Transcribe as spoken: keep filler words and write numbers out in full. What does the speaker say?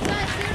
Good night.